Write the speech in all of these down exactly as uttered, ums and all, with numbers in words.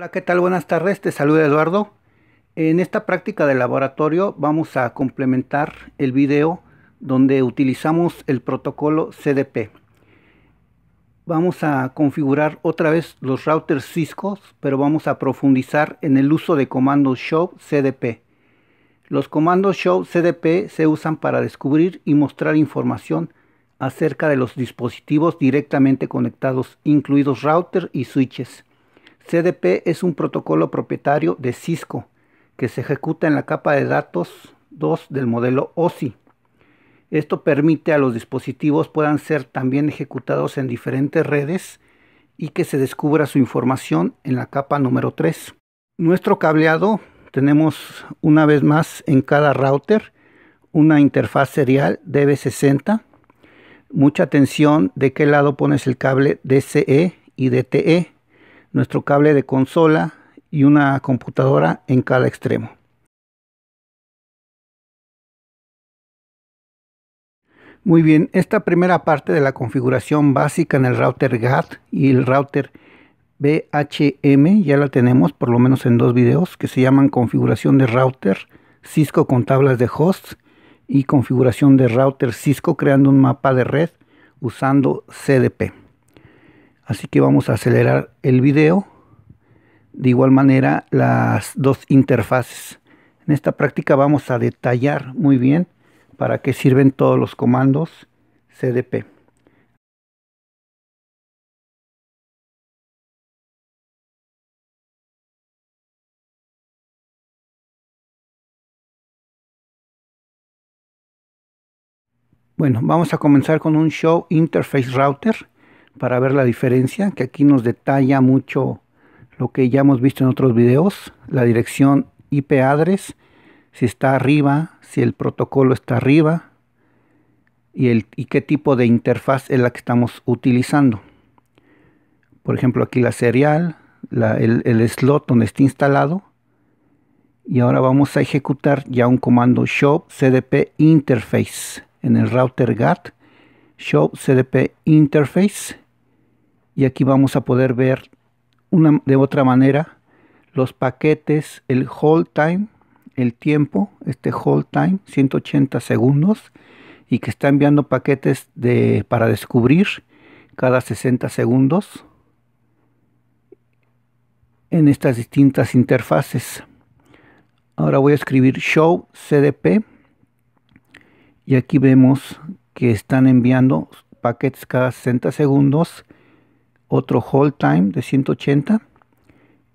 Hola, ¿qué tal? Buenas tardes, te saluda Eduardo. En esta práctica de laboratorio vamos a complementar el video donde utilizamos el protocolo C D P. Vamos a configurar otra vez los routers Cisco, pero vamos a profundizar en el uso de comandos show C D P. Los comandos show C D P se usan para descubrir y mostrar información acerca de los dispositivos directamente conectados, incluidos routers y switches. C D P es un protocolo propietario de Cisco que se ejecuta en la capa de datos dos del modelo O S I. Esto permite a los dispositivos puedan ser también ejecutados en diferentes redes y que se descubra su información en la capa número tres. Nuestro cableado tenemos una vez más en cada router una interfaz serial D B sesenta. Mucha atención de qué lado pones el cable D C E y D T E, nuestro cable de consola y una computadora en cada extremo. Muy bien, esta primera parte de la configuración básica en el router G A D y el router B H M ya la tenemos por lo menos en dos videos que se llaman configuración de router Cisco con tablas de host y configuración de router Cisco creando un mapa de red usando C D P. Así que vamos a acelerar el video. De igual manera las dos interfaces. En esta práctica vamos a detallar muy bien para qué sirven todos los comandos C D P. Bueno, vamos a comenzar con un Show Interface Router para ver la diferencia, que aquí nos detalla mucho lo que ya hemos visto en otros videos, la dirección I P address, si está arriba, si el protocolo está arriba y, el, y qué tipo de interfaz es la que estamos utilizando. Por ejemplo, aquí la serial, la, el, el slot donde está instalado. Y ahora vamos a ejecutar ya un comando show C D P interface en el router G A D, show C D P interface. Y aquí vamos a poder ver una, de otra manera los paquetes, el hold time, el tiempo, este hold time, ciento ochenta segundos, y que está enviando paquetes de, para descubrir cada sesenta segundos en estas distintas interfaces. Ahora voy a escribir show C D P y aquí vemos que están enviando paquetes cada sesenta segundos, otro hold time de ciento ochenta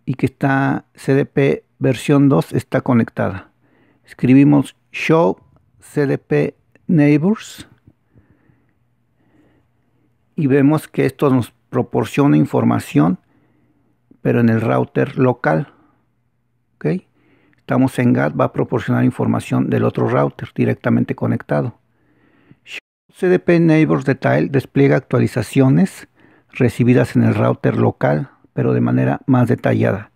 y que está C D P versión dos está conectada. Escribimos show C D P neighbors y vemos que esto nos proporciona información, pero en el router local. ¿Okay? Estamos en G A D, va a proporcionar información del otro router directamente conectado. Show C D P neighbors detail despliega actualizaciones recibidas en el router local, pero de manera más detallada.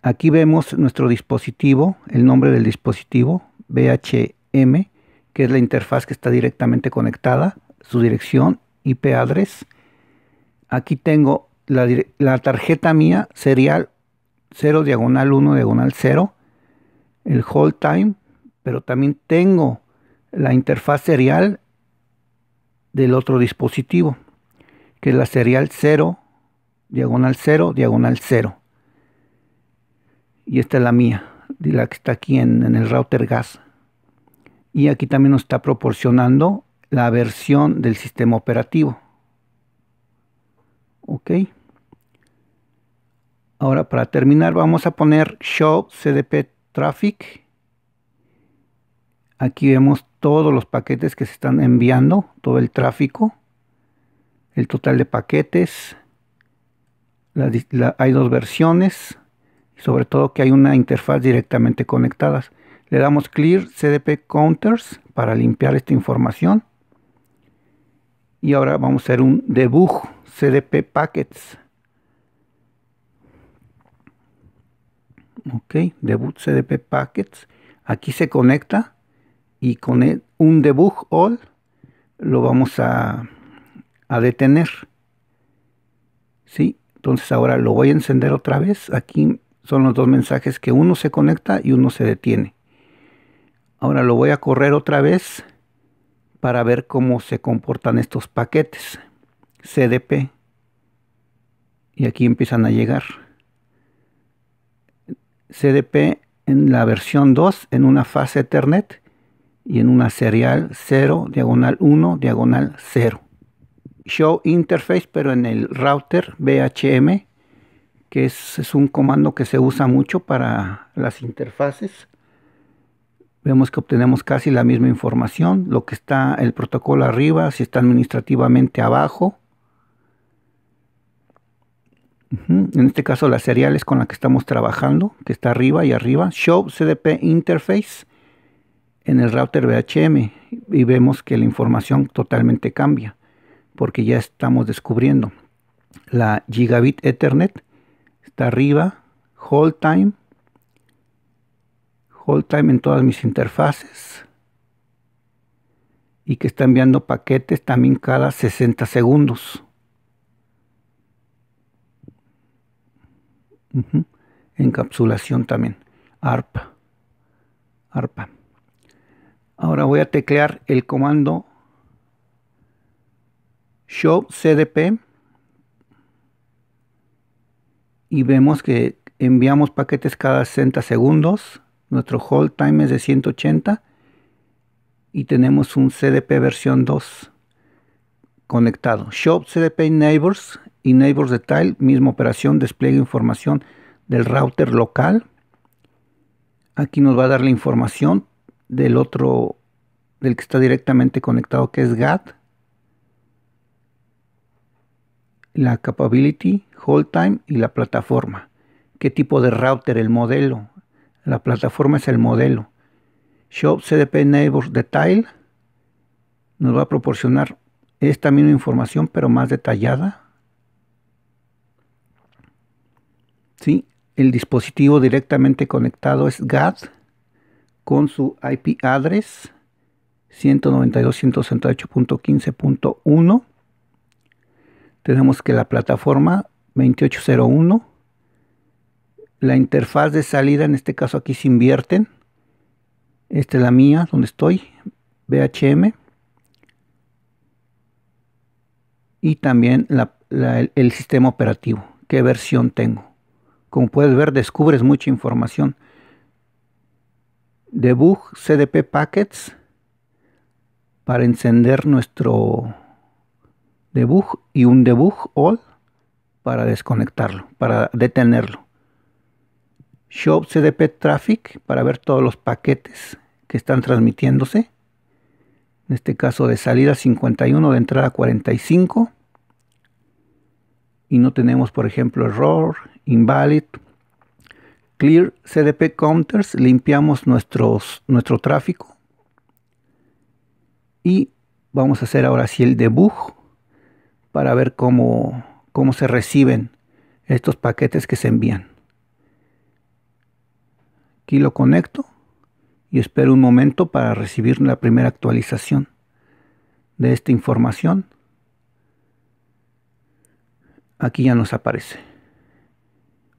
Aquí vemos nuestro dispositivo, el nombre del dispositivo, B H M, que es la interfaz que está directamente conectada, su dirección, I P address. Aquí tengo la, la tarjeta mía, serial cero diagonal uno diagonal cero, el hold time, pero también tengo la interfaz serial del otro dispositivo, que es la serial cero diagonal cero diagonal cero. Y esta es la mía, la que está aquí en, en el router G A S. Y aquí también nos está proporcionando la versión del sistema operativo. Ok. Ahora para terminar vamos a poner show C D P traffic. Aquí vemos todos los paquetes que se están enviando, todo el tráfico, el total de paquetes. La, la, hay dos versiones. Sobre todo que hay una interfaz directamente conectada. Le damos clear C D P counters para limpiar esta información. Y ahora vamos a hacer un debug C D P packets. Ok, debug C D P packets. Aquí se conecta y con un debug all lo vamos a, a detener. Sí, Entonces ahora lo voy a encender otra vez. Aquí son los dos mensajes que uno se conecta y uno se detiene. Ahora lo voy a correr otra vez para ver cómo se comportan estos paquetes. C D P. Y aquí empiezan a llegar. C D P en la versión dos, en una fase Ethernet y en una serial cero, diagonal uno, diagonal cero. Show interface, pero en el router B H M, que es, es un comando que se usa mucho para las interfaces. Vemos que obtenemos casi la misma información, lo que está el protocolo arriba, si está administrativamente abajo. Uh-huh. En este caso la serial es con la que estamos trabajando, que está arriba y arriba. Show C D P interface en el router B H M, y vemos que la información totalmente cambia, porque ya estamos descubriendo la Gigabit Ethernet está arriba, hold time hold time en todas mis interfaces, y que está enviando paquetes también cada sesenta segundos. Uh-huh. Encapsulación también, ARPA. ARPA. Ahora voy a teclear el comando show C D P y vemos que enviamos paquetes cada sesenta segundos. Nuestro hold time es de ciento ochenta y tenemos un C D P versión dos conectado. Show C D P Neighbors y Neighbors Detail, misma operación, despliegue información del router local. Aquí nos va a dar la información del otro, del que está directamente conectado, que es G A D. La capability, hold time y la plataforma. ¿Qué tipo de router? El modelo. La plataforma es el modelo. Show C D P Neighbors Detail nos va a proporcionar esta misma información, pero más detallada. Sí, el dispositivo directamente conectado es G A D con su I P address ciento noventa y dos punto ciento sesenta y ocho punto quince punto uno. Tenemos que la plataforma veintiocho cero uno, la interfaz de salida, en este caso aquí se invierten. Esta es la mía, donde estoy, B H M, y también la, la, el, el sistema operativo, qué versión tengo. Como puedes ver, descubres mucha información. Debug C D P Packets para encender nuestro debug, y un debug all para desconectarlo, para detenerlo. Show C D P Traffic para ver todos los paquetes que están transmitiéndose. En este caso de salida cincuenta y uno, de entrada cuarenta y cinco. Y no tenemos, por ejemplo, error, invalid. Clear C D P counters, limpiamos nuestros, nuestro tráfico. Y vamos a hacer ahora sí el debug para ver cómo, cómo se reciben estos paquetes que se envían. Aquí lo conecto y espero un momento para recibir la primera actualización de esta información. Aquí ya nos aparece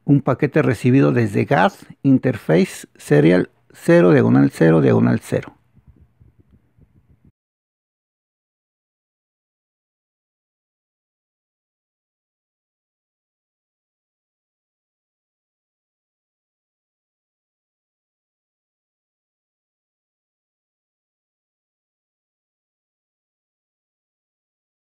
un paquete recibido desde G A D, interface, serial cero, diagonal cero, diagonal cero.